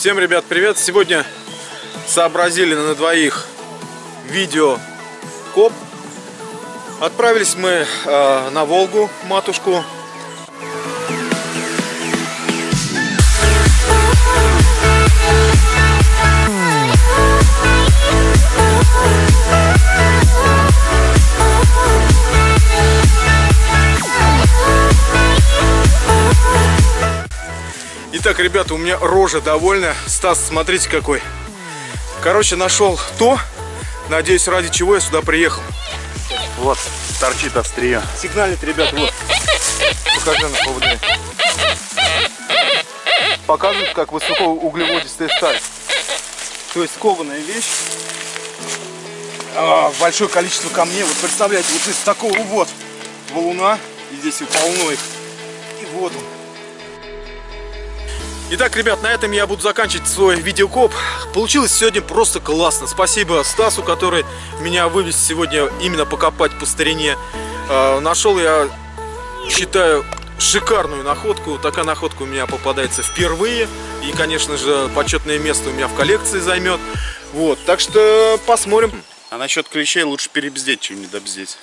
Всем, ребят, привет! Сегодня сообразили на двоих видео коп. Отправились мы на Волгу, матушку. Итак, ребята, у меня рожа довольная. Стас, смотрите какой. Короче, нашел то, надеюсь, ради чего я сюда приехал. Вот, торчит острие. Сигналит, ребят, вот. Покажи на поводу. Показывают, как высокоуглеводистая сталь. То есть кованая вещь. Большое количество камней. Вот представляете, вот из такого вот валуна. И здесь их полно их. И вот он. Итак, ребят, на этом я буду заканчивать свой видеокоп. Получилось сегодня просто классно. Спасибо Стасу, который меня вывез сегодня именно покопать по старине. Нашел я, считаю, шикарную находку. Такая находка у меня попадается впервые. И, конечно же, почетное место у меня в коллекции займет. Вот, так что посмотрим. А насчет клещей лучше перебздеть, чем недобздеть.